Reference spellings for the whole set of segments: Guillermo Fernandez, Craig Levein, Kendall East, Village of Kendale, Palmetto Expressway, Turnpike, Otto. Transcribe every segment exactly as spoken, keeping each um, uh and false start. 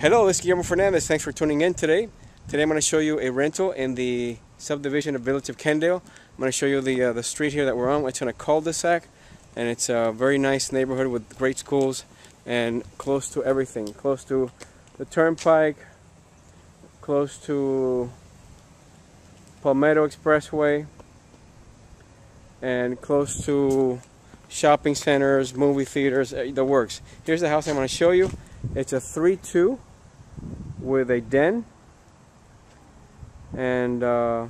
Hello, this is Guillermo Fernandez. Thanks for tuning in today. Today I'm going to show you a rental in the subdivision of Village of Kendale. I'm going to show you the uh, the street here that we're on. It's in a cul-de-sac, and it's a very nice neighborhood with great schools and close to everything. Close to the Turnpike, close to Palmetto Expressway, and close to shopping centers, movie theaters, the works. Here's the house I'm going to show you. It's a three two with a den, and uh,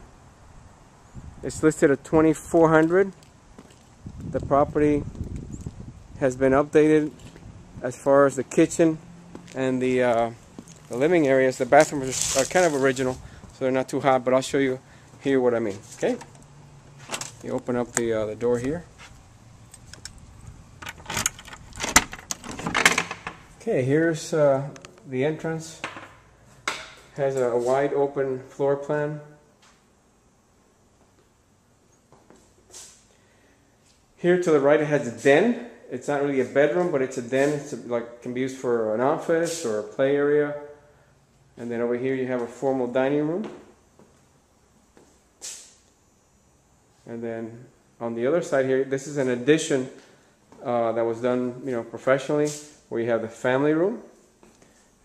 it's listed at twenty-four hundred dollars. The property has been updated as far as the kitchen and the, uh, the living areas. The bathrooms are kind of original, so they're not too hot, but I'll show you here what I mean. Okay, you open up the, uh, the door here. Okay, here's uh, the entrance. Has a, a wide open floor plan. Here to the right it has a den. It's not really a bedroom, but it's a den. It's a, like can be used for an office or a play area. And then over here you have a formal dining room. And then on the other side here, this is an addition uh, that was done, you know, professionally, where you have the family room,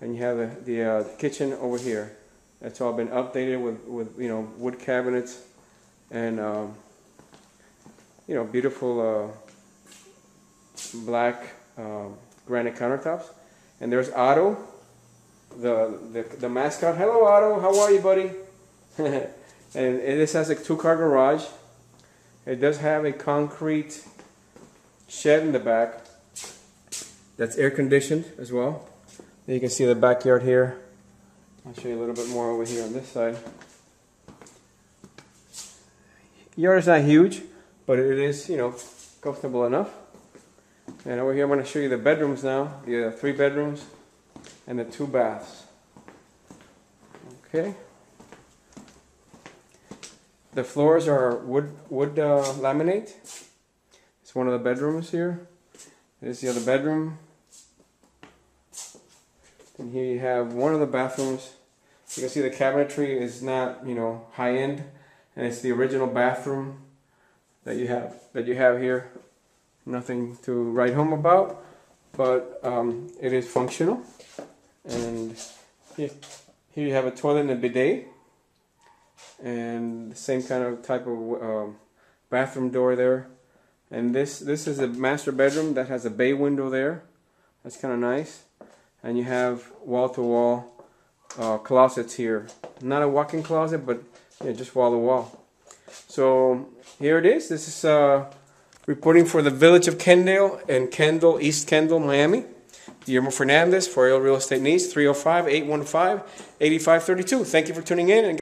and you have the, the uh, kitchen over here. That's all been updated with, with you know, wood cabinets and, um, you know, beautiful uh, black uh, granite countertops. And there's Otto, the, the, the mascot. Hello, Otto. How are you, buddy? And this has a two-car garage. It does have a concrete shed in the back that's air conditioned as well. You can see the backyard here. I'll show you a little bit more over here on this side. The yard is not huge, but it is, you know, comfortable enough. And over here I'm going to show you the bedrooms now. The uh, three bedrooms and the two baths. Okay. The floors are wood, wood uh, laminate. It's one of the bedrooms here. Here's the other bedroom. And here you have one of the bathrooms. You can see the cabinetry is not, you know, high end, and it's the original bathroom that you have that you have here. Nothing to write home about, but um, it is functional. And here, here you have a toilet and a bidet, and the same kind of type of um, bathroom door there. And this this is a master bedroom that has a bay window there. That's kind of nice. And you have wall-to-wall uh, closets here. Not a walk-in closet, but you know, just wall-to-wall. So here it is. This is uh, reporting for the Village of Kendale and Kendall, East Kendall, Miami. Guillermo Fernandez for Aerial Real Estate Needs, three oh five, eight one five, eight five three two. Thank you for tuning in. And